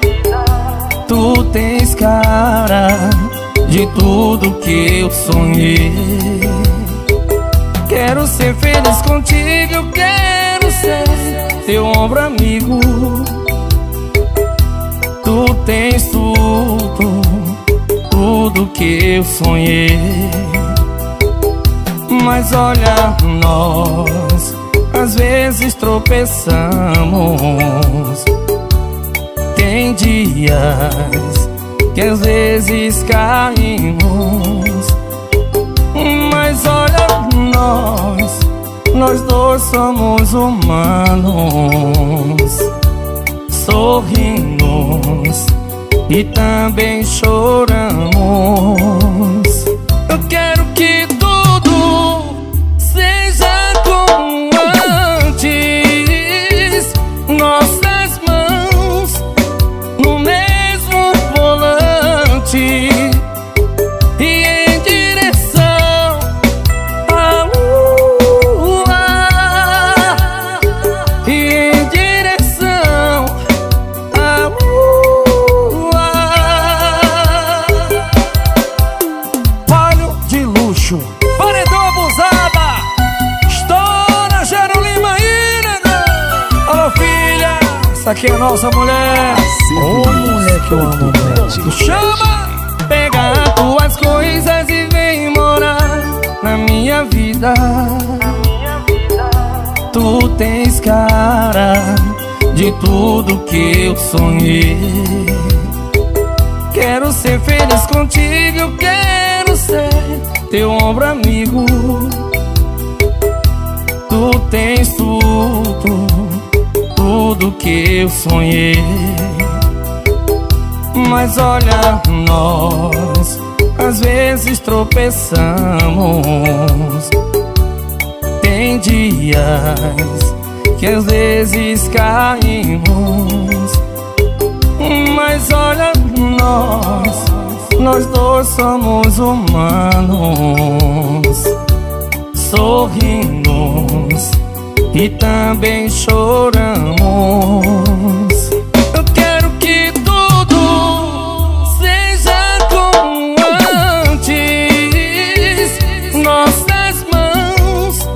vida, tu tens cara de tudo que eu sonhei. Quero ser feliz contigo, eu quero ser teu ombro amigo. Tu tens tudo, tudo que eu sonhei. Mas olha, nós às vezes tropeçamos. Tem dias que às vezes caímos. Mas olha, nós dois somos humanos. Sorrimos e também choramos. Eu quero que tudo seja como antes. Nossas mãos no mesmo volante e em direção à lua, e em direção à lua. Palho de luxo, paredão abusada, estoura Gerulima aí, negão. Alô, filha, essa aqui é a nossa mulher. Ô, mulher que eu amo, velho. Chama! Pega as tuas coisas e vem morar na minha vida. Tu tens cara de tudo que eu sonhei. Quero ser feliz contigo, eu quero ser teu ombro amigo. Tu tens tudo, tudo que eu sonhei. Mas olha, nós às vezes tropeçamos. Tem dias que às vezes caímos. Mas olha, nós dois somos humanos. Sorrimos e também choramos. Eu quero que tudo seja como antes. Nossas mãos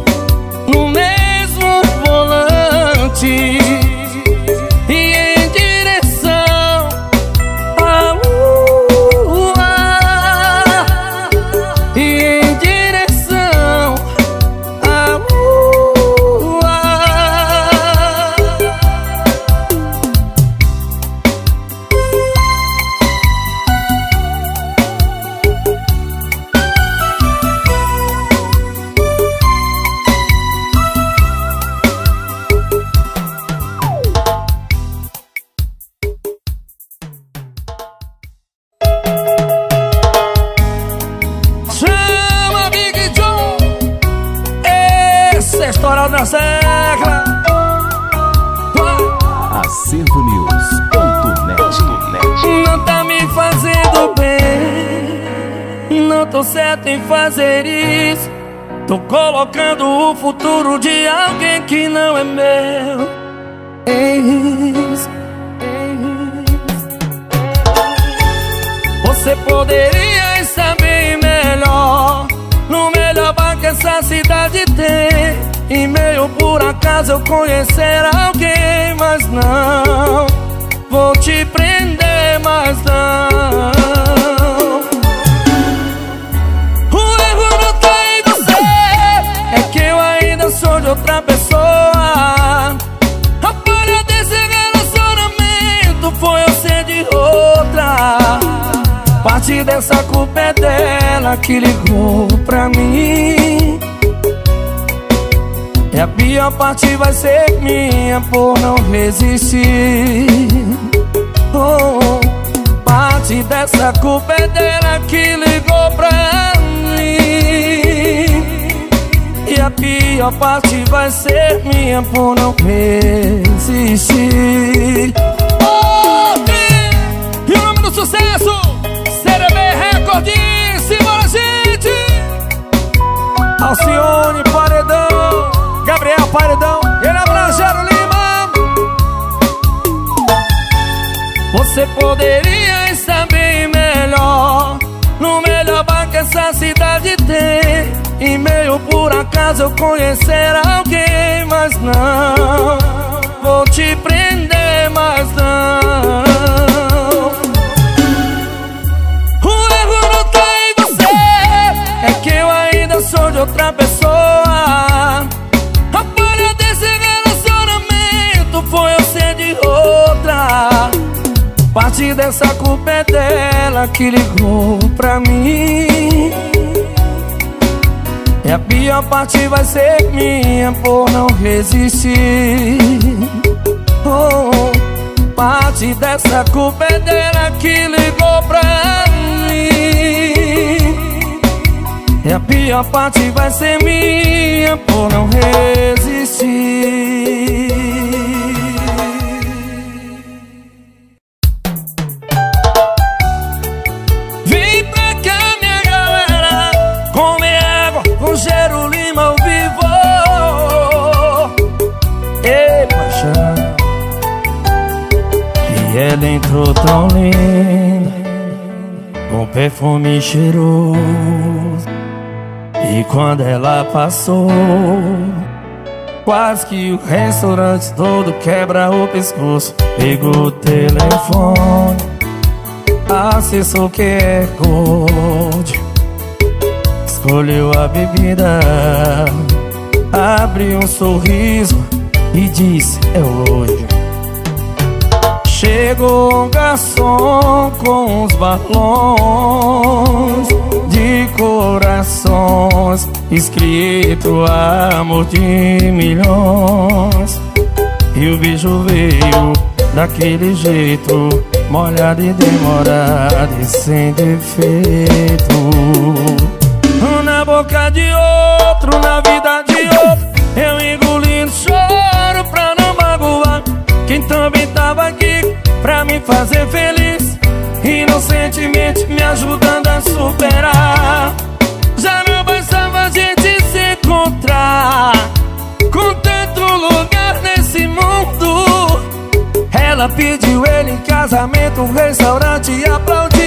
no mesmo volante e em direção à lua, e em direção à lua. Chama Big Joe, esse é estourado na secla. Acervo News.net. Não tá me fazendo bem, não tô certo em fazer isso. Tô colocando o futuro de alguém que não é meu. Você poderia estar bem melhor, no melhor bar que essa cidade tem. E meio por acaso eu conhecer alguém, mas não vou te prender, mas não. O erro não tá em você, é que eu ainda sou de outra pessoa. A falha desse relacionamento foi eu ser de outra. Parte dessa culpa é dela que ligou pra mim. E a pior parte vai ser minha por não resistir. Oh, parte dessa culpa é dela que ligou pra mim. E a pior parte vai ser minha por não resistir. Oh, e o nome do sucesso? CDB recordíssimo, gente! Alcione, Paredão, Gabriel Paredão, ele é Gero Lima. de ter e meio por acaso eu conhecer alguém, mas não vou te prender, mas não. O erro não tá em você, é que eu ainda sou de outra pessoa. A falha desse relacionamento foi eu ser de outra. Parte dessa culpa é dela que ligou pra mim, e a pior parte vai ser minha por não resistir. Oh, parte dessa culpa é dela que ligou pra mim, e a pior parte vai ser minha por não resistir. Gerulima ao vivo. Ei, paixão. E ela entrou tão linda, com perfume cheiroso, e quando ela passou, quase que o restaurante todo quebra o pescoço. Pegou o telefone, acessou que é gold, escolheu a bebida, abriu um sorriso e disse é hoje. Chegou um garçom com uns balões de corações, escrito amor de milhões, e o beijo veio daquele jeito, molhado e demorado e sem defeito. Na boca de outro, na vida de outro, eu engolindo choro pra não magoar quem também tava aqui pra me fazer feliz, inocentemente me ajudando a superar. Já não bastava a gente se encontrar, com tanto lugar nesse mundo. Ela pediu ele em casamento, um restaurante e aplaudiu.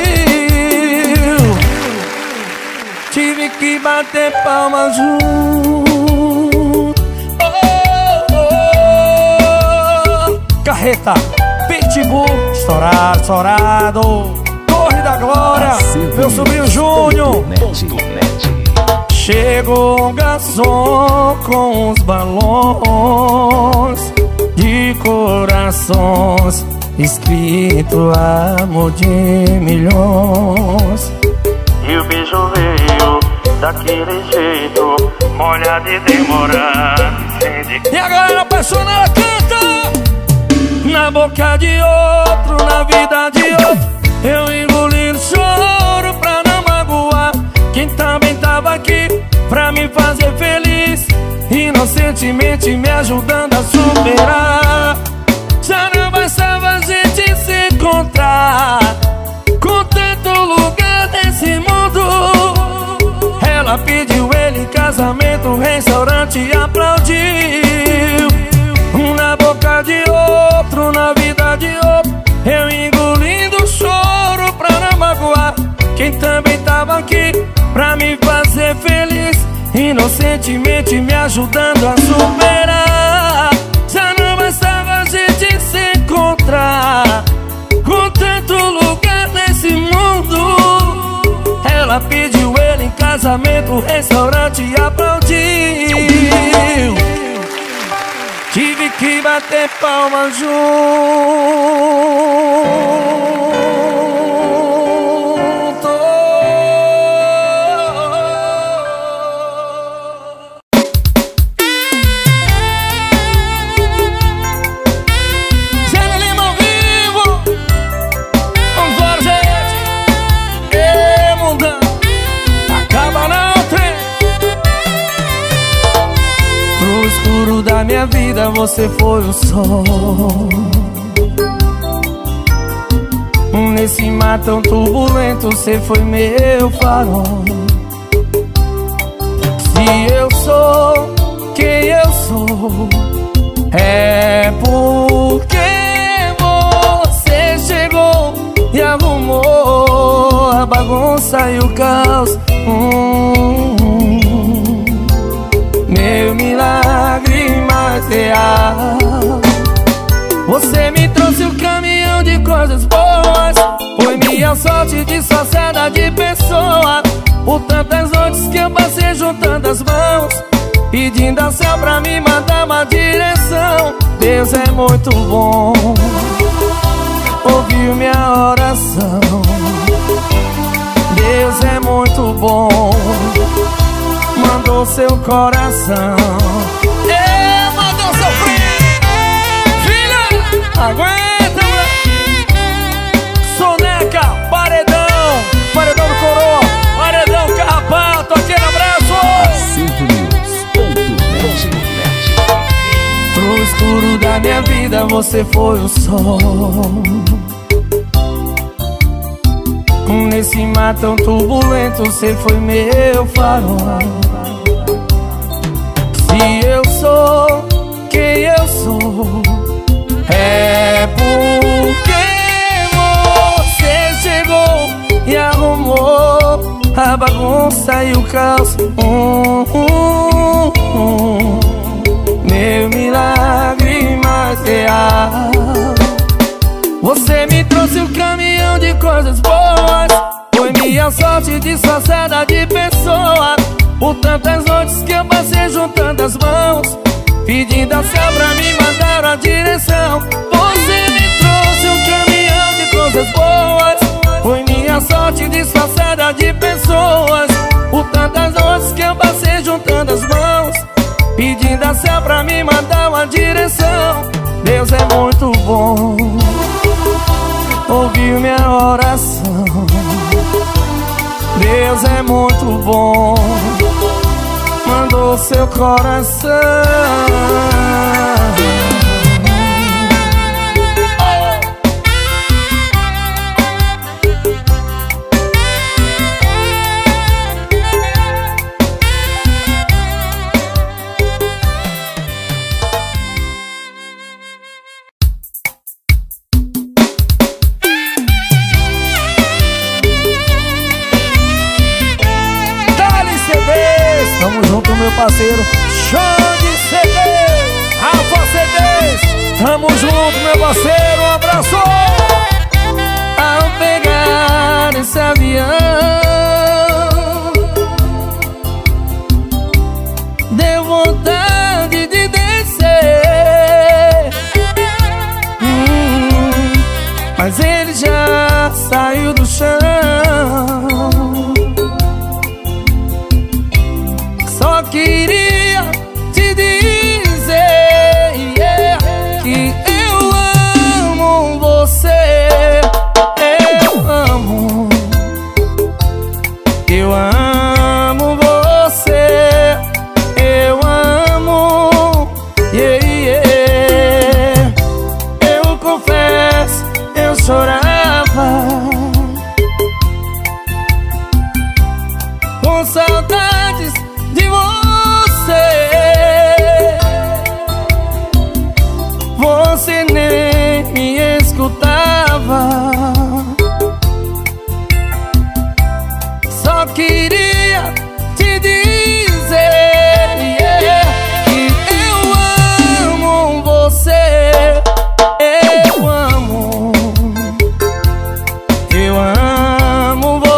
Tive que bater palma junto. Oh, oh, oh. Carreta, Pitbull, estourado, estourado. Torre da Glória, Acervo, meu sobrinho Júnior. Chegou um garçom com uns balões de corações, escrito amor de milhões, e o beijo veio daquele jeito, molhado e demorado. E a galera apaixonada canta. Na boca de outro, na vida de outro, eu engolindo choro pra não magoar quem também tava aqui pra me fazer feliz, inocentemente me ajudando a superar. Já não bastava a gente se encontrar, com tanto lugar nesse mundo. Ela pediu ele em casamento, um restaurante e aplaudiu. Um na boca de outro, na vida de outro, eu engolindo choro pra não magoar quem também tava aqui pra me fazer feliz, inocentemente me ajudando a superar. Já não bastava a gente se encontrar, com tanto lugar nesse mundo. Ela pediu ele em casamento, restaurante e aplaudiu. Tive que bater palma junto. Da minha vida você foi o sol, nesse mar tão turbulento você foi meu farol. Se eu sou quem eu sou, é porque você chegou e arrumou a bagunça e o caos. coisas boas. Foi minha sorte de sociedade de pessoa, por tantas noites que eu passei juntando as mãos, pedindo ao céu pra me mandar uma direção. Deus é muito bom, ouviu minha oração. Deus é muito bom, mandou seu coração. Ei, mandou seu filho. Filha, aguenta, moleque. Soneca, paredão, paredão do coroa, paredão carrapato, aquele abraço. Acervo News. Pro escuro da minha vida você foi o sol. Nesse mar tão turbulento você foi meu farol. Se eu sou quem eu sou, é porque você chegou e arrumou a bagunça e o caos. Meu milagre mais real. Você me trouxe um caminhão de coisas boas. Foi minha sorte de sociedade de pessoa, por tantas noites que eu passei juntando as mãos, pedindo ao céu pra me mandar a direção. Você me trouxe um caminhão de coisas boas. Foi minha sorte de sociedade de pessoas, por tantas noites que eu passei juntando as mãos, pedindo ao céu pra me mandar uma direção. Deus é muito bom, ouviu minha oração. Deus é muito bom, mandou seu coração. Parceiro, show de CD, Alfa CD, tamo junto, meu parceiro, um abraço. Ao pegar esse avião, deu vontade de descer, mas ele já saiu do chão. Queria te dizer que eu amo você. Eu amo, eu amo você. Eu amo, yeah, yeah. Eu confesso, eu chorava com saudades de você. Você nem me escutava, só queria te dizer que eu amo você. Eu amo, eu amo você.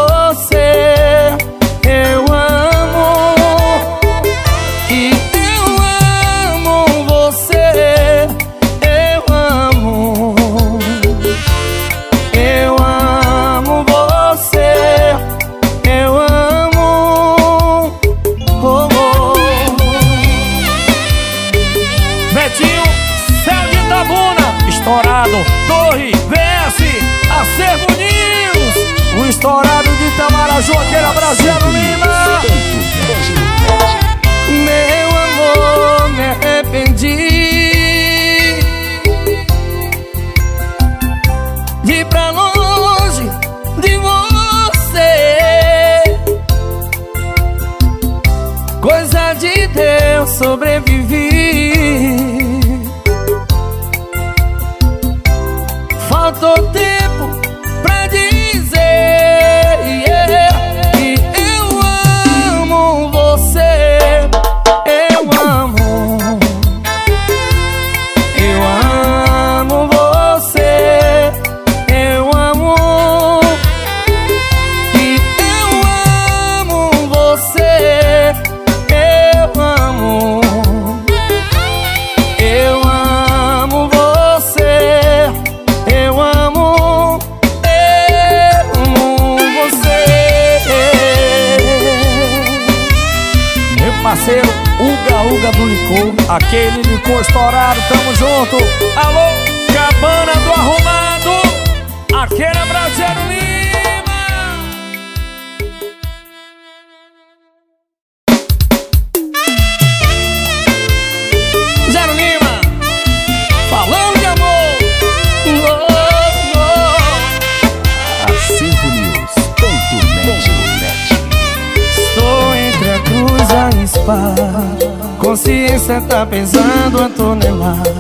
Acervo News, o estourado de Itamaraju, aquele abraço, Gero Lima. Meu amor, me arrependi de ir pra longe de você. Coisa de Deus, sobrevivi. Faltou tempo pra dizer que eu amo você. Eu amo, aquele licor estourado, tamo junto. Alô, cabana do arrumado, aquele abraço, Gerulima. Gerulima, falando de amor. Oh, oh. Acervo News.net. Estou entre a cruz e a espada. Consciência tá pesando a tonelada.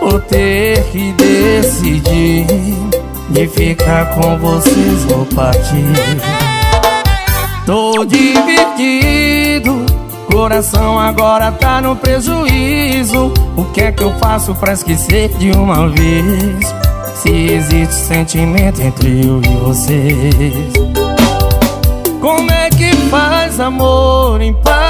Vou ter que decidir de ficar com vocês ou partir. Tô dividido, coração agora tá no prejuízo. O que é que eu faço pra esquecer de uma vez? Se existe sentimento entre eu e vocês, como é que faz amor em paz?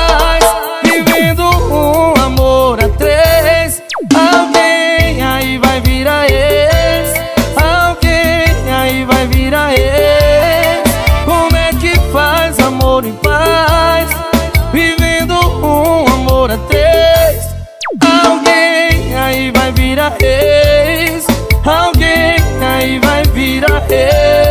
Vivendo um amor a três. Alguém aí vai virar ex. Alguém aí vai virar ex. Como é que faz amor em paz? Vivendo um amor a três. Alguém aí vai virar ex. Alguém aí vai virar ex.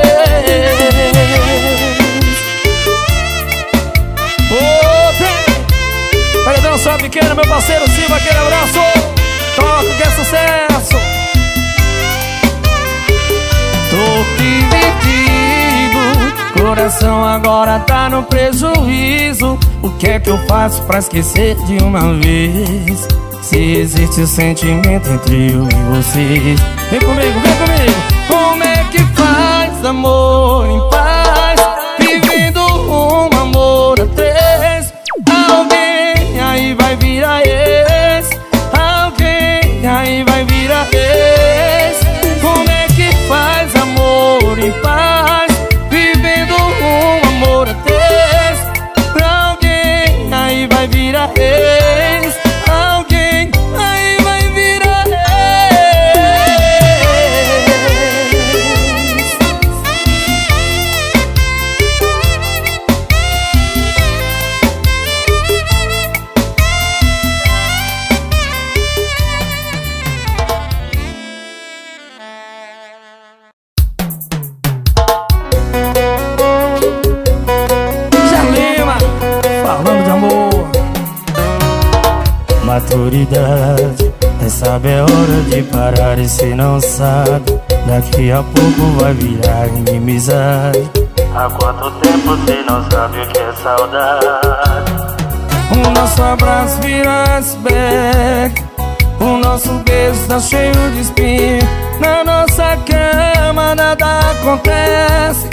Paredão só pequeno, meu parceiro Silva, aquele abraço. Toca que é sucesso. Tô dividido, coração agora tá no prejuízo. O que é que eu faço pra esquecer de uma vez? Se existe sentimento entre eu e vocês. Vem comigo, vem comigo. Como é que faz amor em paz? Vivendo um amor a três. Alguém aí vai virar ex. Alguém aí vai virar ex. Como é que faz amor em paz? Vivendo um amor a três. Alguém aí vai virar ex. Alguém aí vai virar maturidade, sabe é hora de parar e se não sabe, daqui a pouco vai virar inimizade. Há quanto tempo cê não sabe o que é saudade? O nosso abraço vira iceberg, o nosso beijo tá cheio de espinho. Na nossa cama nada acontece,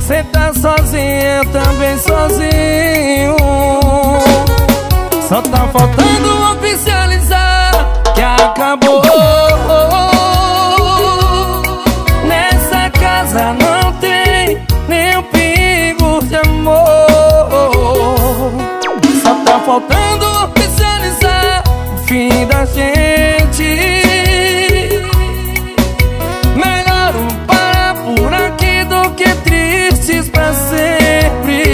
cê tá sozinha, eu também sozinho. Só tá faltando oficializar que acabou. Nessa casa não tem nem um pingo de amor. Só tá faltando oficializar o fim da gente. Melhor um parar por aqui do que tristes pra sempre.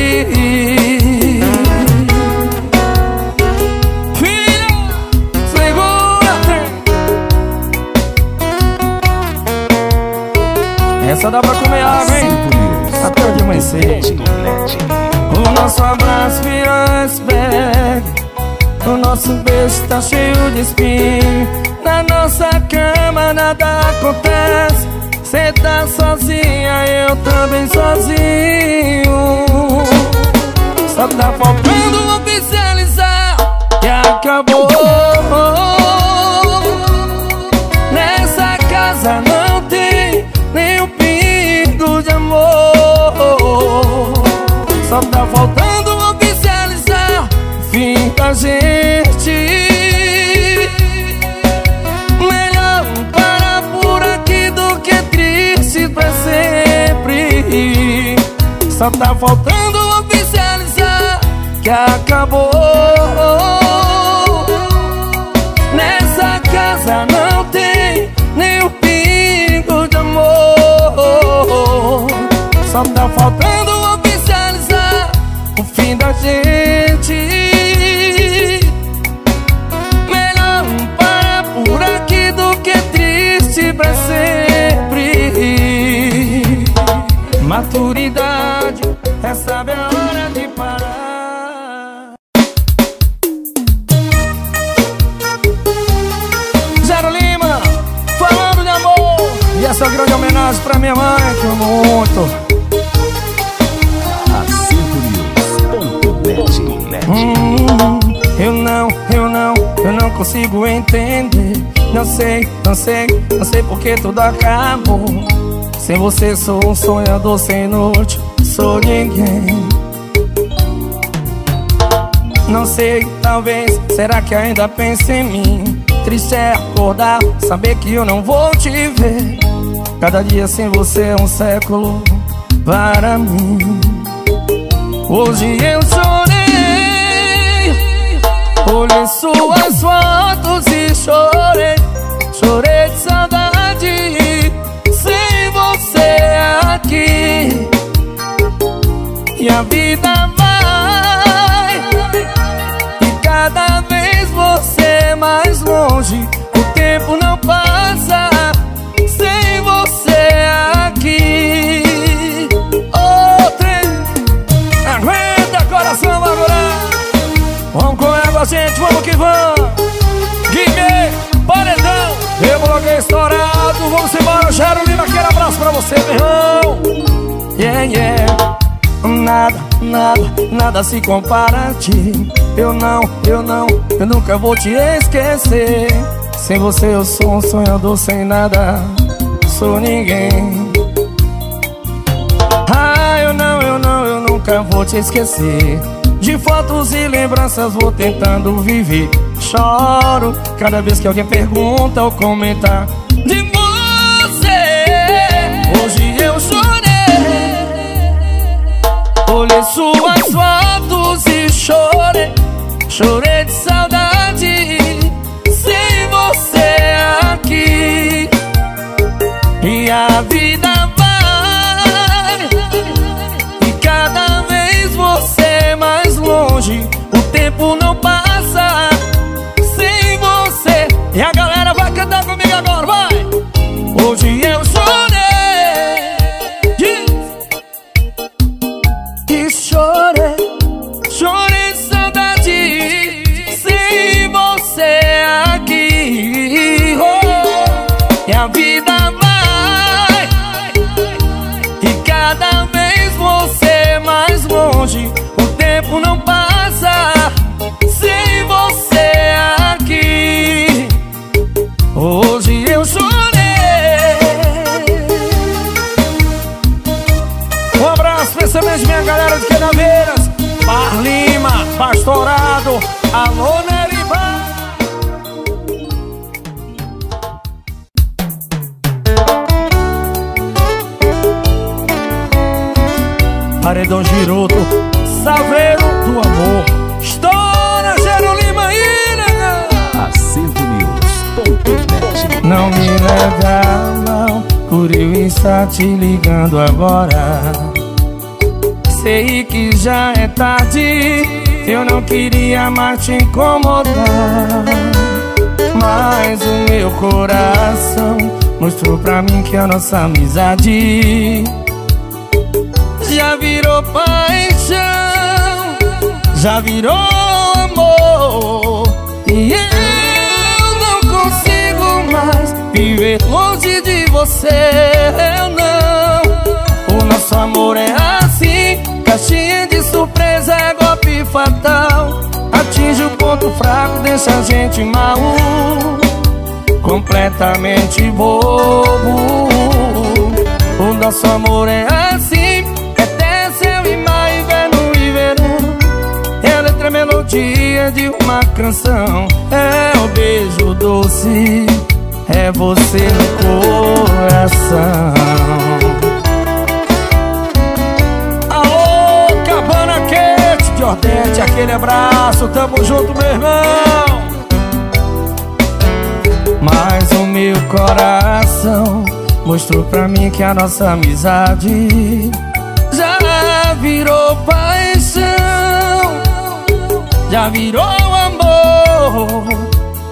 Só dá pra comer água, hein? Até de manhã cedo. O nosso abraço vira iceberg, o nosso beijo tá cheio de espinho. Na nossa cama nada acontece, cê tá sozinha, eu também sozinho. Só tá faltando oficializar que acabou. Nessa casa não tem nem um pingo de amor. Só tá faltando oficializar o fim da gente. Melhor um parar por aqui do que triste pra sempre. Só tá faltando oficializar que acabou. Nessa casa não tem nem o amor. Só tá faltando oficializar o fim da gente. maturidade, é saber a hora de parar. Gero Lima, falando de amor. E essa é uma grande homenagem pra minha mãe, que eu amo muito. Eu não consigo entender. Não sei porque tudo acabou. Sem você sou um sonhador sem norte, sou ninguém. Não sei, talvez, será que ainda pensa em mim? Triste é acordar, saber que eu não vou te ver. Cada dia sem você é um século para mim. Hoje eu chorei, olhei suas fotos e chorei. Chorei de saudade, sem você aqui. E a vida vai, e cada vez você mais longe. O tempo não passa, sem você aqui. Aguenta, coração, agora. Vamos com ela, gente, vamos que vamos. Guimé, paredão, eu bloguei estourado. Vamos embora, Gero Lima, aquele abraço pra você, meu irmão. Yeah, yeah. Nada se compara a ti. Eu nunca vou te esquecer. Sem você eu sou um sonhador sem nada, sou ninguém. Ah, eu nunca vou te esquecer. De fotos e lembranças vou tentando viver. Choro cada vez que alguém pergunta ou comenta de você. Hoje eu chorei, olhei suas fotos e chorei. Chorei de saudade, sem você aqui. E a vida o tempo não passa sem você. E a galera vai cantar comigo agora, vai! Hoje eu chorei, e chorei, chorei de saudade, sem você aqui, oh. E a vida vai, e cada vez você mais longe. O tempo não passa sem você aqui. Hoje eu chorei. Um abraço, especialmente minha galera de Quedaveiras, Bar Lima, Pastorado, alô Neriba. Paredão Giroto, Salveiro do Amor. Estoura, Gero Lima, Acervo News. Não me leve a mão, Curio está te ligando agora. Sei que já é tarde, eu não queria mais te incomodar, mas o meu coração mostrou pra mim que a nossa amizade já virou paixão, já virou amor. E eu não consigo mais viver longe de você, eu não. O nosso amor é assim, caixinha de surpresa, é golpe fatal. Atinge o ponto fraco, deixa a gente mal, completamente bobo. O nosso amor é assim, melodia de uma canção. É o beijo doce, é você no coração. Alô, Cabana Quente de Ordente, aquele abraço, tamo junto, meu irmão. Mas o meu coração mostrou pra mim que a nossa amizade já virou paixão, já virou amor.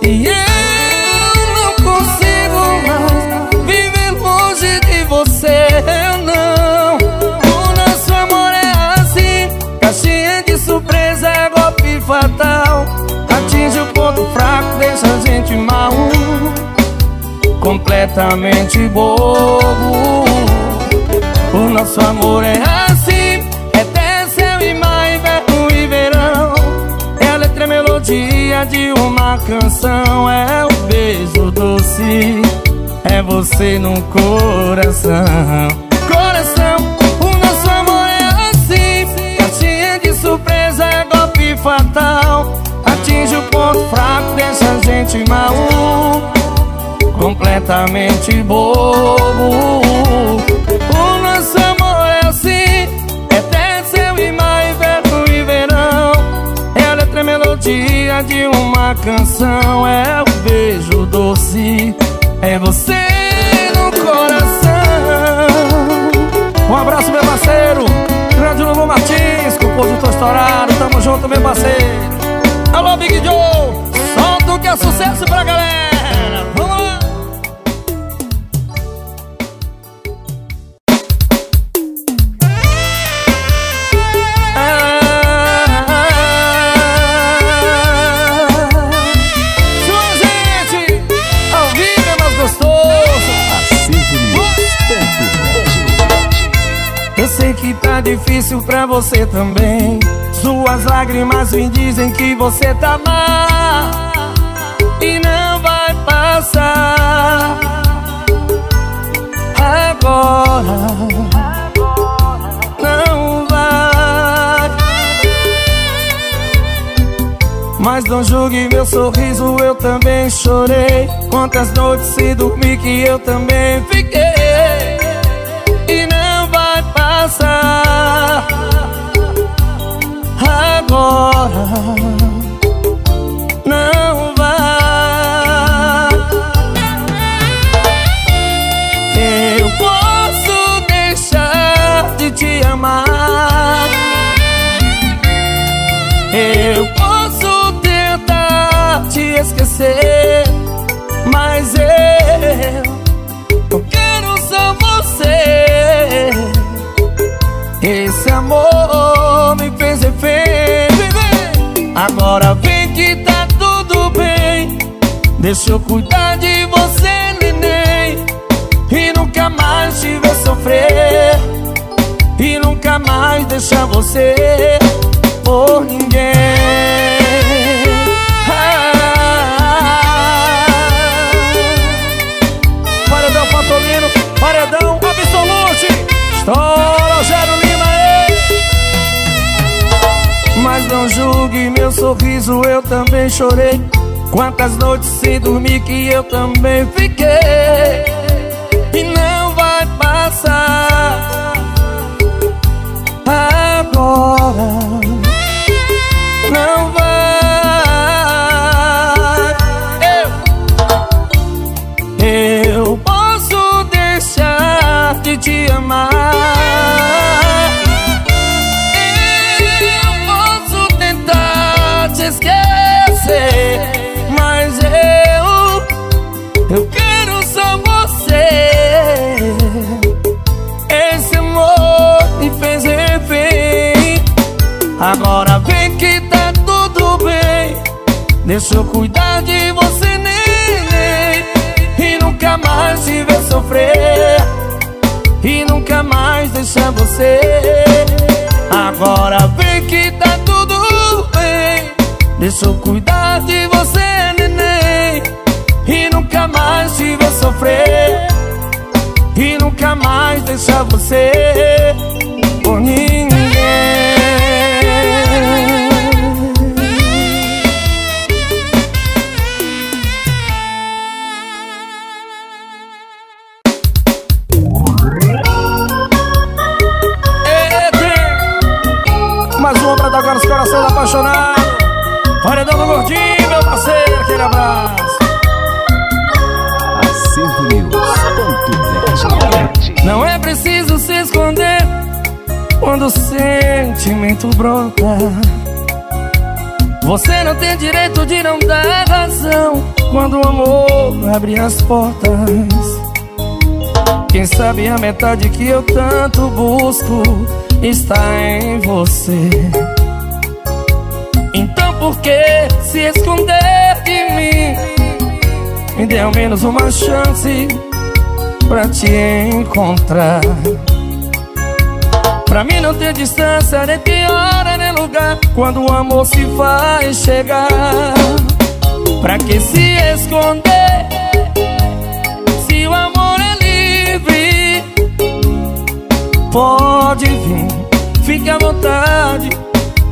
E eu não consigo mais viver longe de você, eu não. completamente bobo. O nosso amor é assim, é terça e mar, inverno e verão. É a letra e melodia de uma canção. É o beijo doce, é você no coração. Coração, o nosso amor é assim, caixinha de surpresa, é golpe fatal. Atinge o ponto fraco, deixa a gente mal, completamente bobo. O nosso amor é assim, é terça e mar, inverno e verão. É a letra e melodia de uma canção. É o beijo doce, é você no coração. Um abraço, meu parceiro Grande Lobo Martins, compositor estourado. Tamo junto, meu parceiro. Alô, Big Joe, solta o que é sucesso pra galera. Vamos lá. Difícil pra você também. Suas lágrimas me dizem que você tá mal e não vai passar. Agora não vai. Mas não julgue meu sorriso, eu também chorei. Quantas noites sem dormir que eu também fiquei e não vai passar. Agora não vai. Eu posso deixar de te amar. Eu posso tentar te esquecer, mas eu quero só você. Esse amor me fez refém. Agora vem que tá tudo bem. Deixa eu cuidar de você, neném, e nunca mais te ver sofrer, e nunca mais deixar você por ninguém. Paredão Patolino, paredão absolute. Estoura, Gero Lima. Mas não julgue meu sorriso, eu também chorei. Quantas noites sem dormir que eu também fiquei e não vai passar. Agora não vai. Eu posso deixar de te amar. Mas eu quero só você. Esse amor me fez refém. Agora vem que tá tudo bem. Deixa eu cuidar de você, neném, e nunca mais te ver sofrer, e nunca mais deixar você. Agora vem que tá tudo bem. Deixa eu cuidar de você, neném, e nunca mais te ver sofrer, e nunca mais deixar você por ninguém. Mais uma pra tocar nos corações apaixonados. Paredão do Gordinho, meu parceiro, aquele abraço. Acervo News. Não é preciso se esconder quando o sentimento brota. Você não tem direito de não dar razão quando o amor abre as portas. Quem sabe a metade que eu tanto busco está em você. Então por que se esconder de mim? me dê ao menos uma chance pra te encontrar. Pra mim não tem distância, nem tem hora, nem lugar, quando o amor se faz chegar. Pra que se esconder, se o amor é livre? Pode vir, fique à vontade,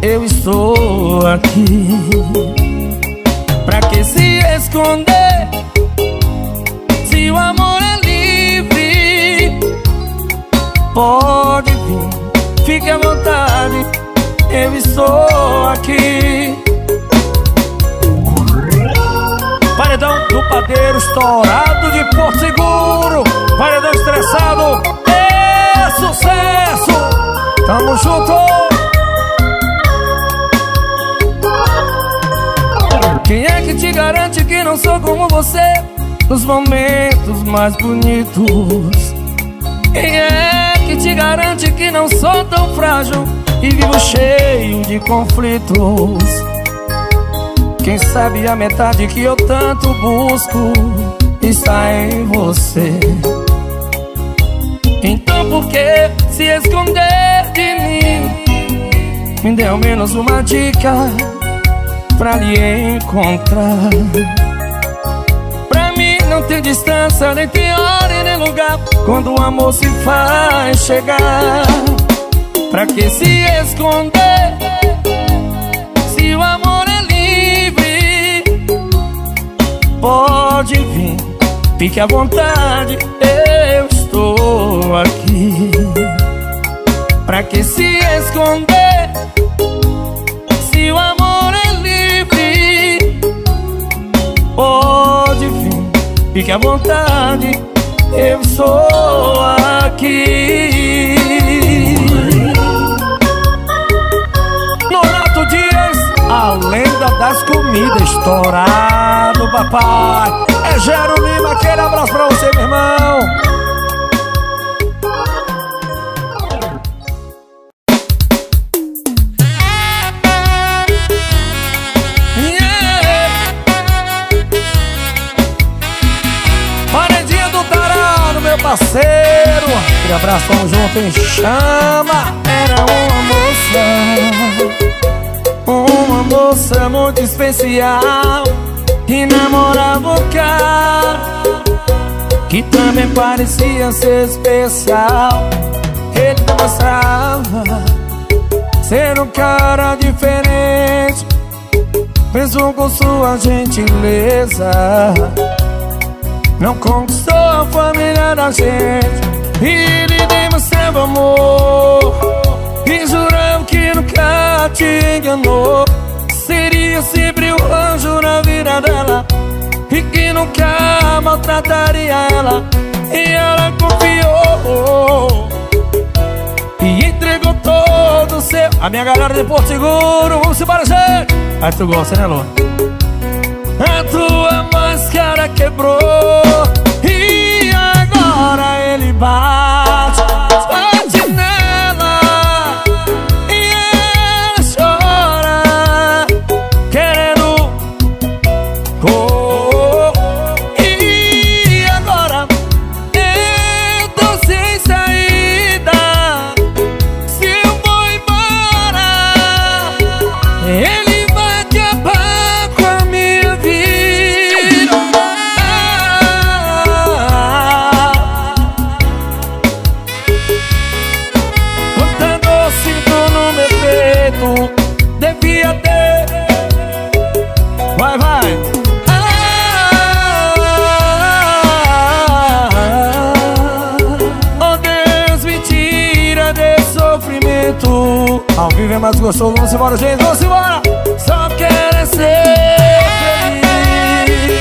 eu estou aqui. Pra que se esconder, se o amor é livre? Pode vir, fique à vontade, eu estou aqui. Paredão do padeiro estourado de Porto Seguro, paredão estressado, é sucesso. Tamo junto. Quem é que te garante que não sou como você nos momentos mais bonitos? Quem é que te garante que não sou tão frágil e vivo cheio de conflitos? Quem sabe a metade que eu tanto busco está em você. Então por que se esconder de mim? Me dê ao menos uma dica pra lhe encontrar. Pra mim não tem distância, nem tem hora e nem lugar, quando o amor se faz chegar. Pra que se esconder, se o amor é livre? Pode vir, fique à vontade, eu estou aqui. Pra que se esconder, se o amor é livre? Pode vir, fique à vontade, eu estou aqui. Norato Dias, a lenda das comidas, estourado, papai. É Gero Lima, aquele abraço pra você, meu irmão. Parceiro, aquele abraço, tamo junto, hein? Chama. Era uma moça muito especial, que namorava o cara, que também parecia ser especial. Ele mostrava ser um cara diferente, mesmo com sua gentileza. Não conquistou a família da gente, e ele demonstrava amor, e jurava que nunca te enganou. Seria sempre o anjo na vida dela, e que nunca maltrataria ela. E ela confiou e entregou todo o seu. A minha galera de Porto Seguro, vamos embora, gente. Aí tu gosta, né, Lô? A tua máscara quebrou, e agora ele bate, bate nela, e ela chora, querendo cor. E agora eu tô sem saída, se eu vou embora, ele vai acabar ao vivo. É mais gostoso, vamos embora, gente, vamos embora. Só quero ser feliz.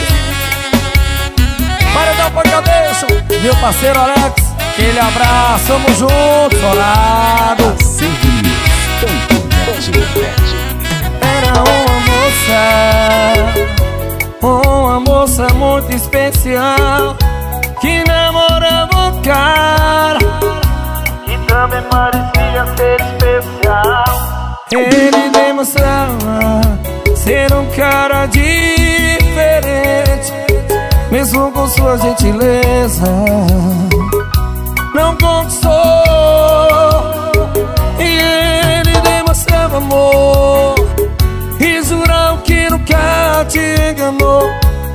Para dar pra cabeça, meu parceiro Alex, aquele abraço, tamo junto, Torado. Era uma moça muito especial, que namorava um cara, que também parecia ser especial. Ele demonstrava ser um cara diferente, mesmo com sua gentileza, não conquistou. E ele demonstrava amor e jurou que nunca te enganou,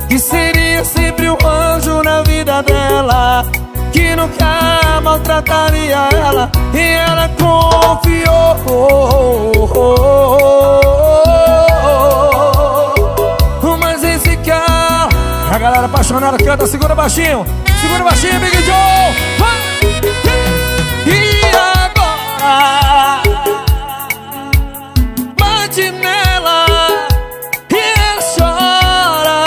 que seria sempre um anjo na vida dela, que nunca maltrataria ela. E ela confiou. Mas esse cara, a galera apaixonada canta, segura baixinho, Big Joe. Vai! E agora bate nela e ela chora.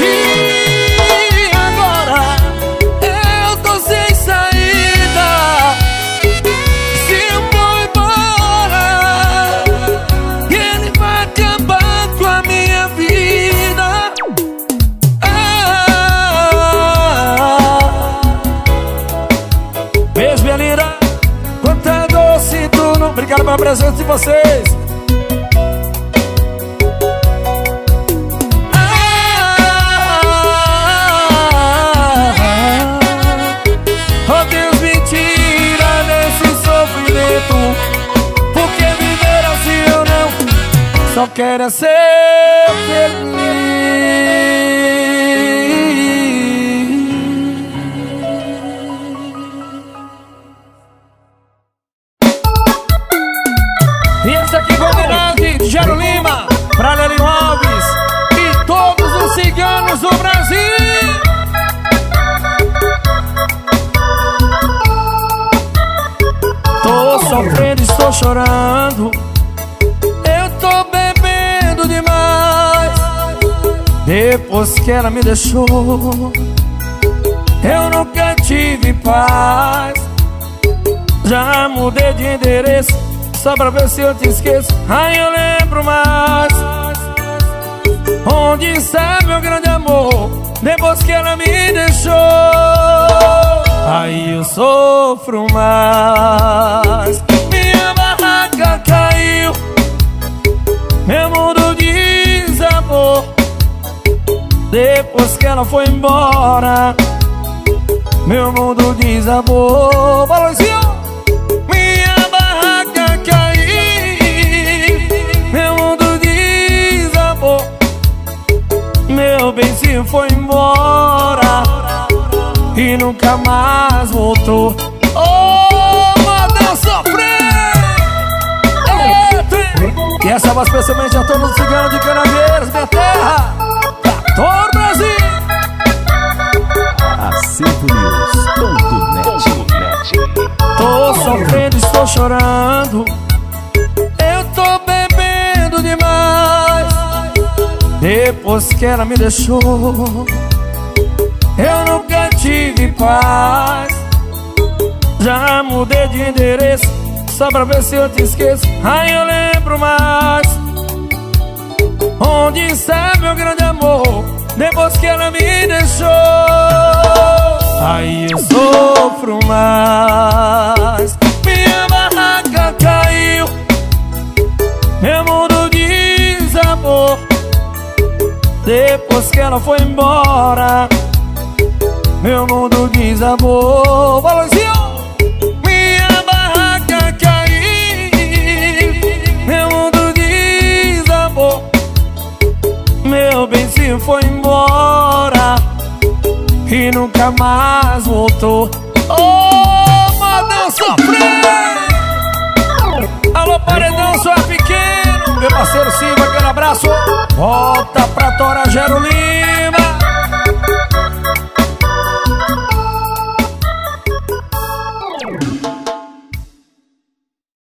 E agora eu tô sem saída, se eu for embora ele vai acabar com a minha vida. Beijo, minha linda. Quanta dor sinto no... Obrigado pela presença de vocês. Oh Deus, me tira desse sofrimento, porque viver assim eu não... Só quero é ser feliz. E essa aqui foi homenagem de Gero Lima pra Lely Alves e todos os ciganos do Brasil. Tô sofrendo, estou chorando, eu tô bebendo demais. Depois que ela me deixou, eu nunca tive paz. Já mudei de endereço só pra ver se eu te esqueço. Ai, eu lembro mais. Onde está meu grande amor? Depois que ela me deixou, aí eu sofro mais. Minha barraca caiu, meu mundo desabou. Depois que ela foi embora, meu mundo desabou. Balanceou. Minha barraca caiu, meu mundo desabou. Meu benzinho foi embora e nunca mais voltou. Oh, manda eu sofrer! E essa voz especialmente a todos os ciganos de Canaveiras, minha terra, pra todo o Brasil. Acervo News.net. Tô sofrendo, estou chorando, eu tô bebendo demais. Depois que ela me deixou, eu nunca tive paz. Já mudei de endereço só pra ver se eu te esqueço. Ai, eu lembro mais. Onde está meu grande amor? Depois que ela me deixou, aí eu sofro mais. Minha barraca caiu, meu mundo desabou. Depois que ela foi embora, meu mundo desabou. Balanceou. Minha barraca caiu, meu mundo desabou. Meu benzinho foi embora e nunca mais voltou. Oh, manda sofrer. Alô, paredão, só é pequeno. Meu parceiro Silva, aquele abraço. Volta pra Torre da Glória.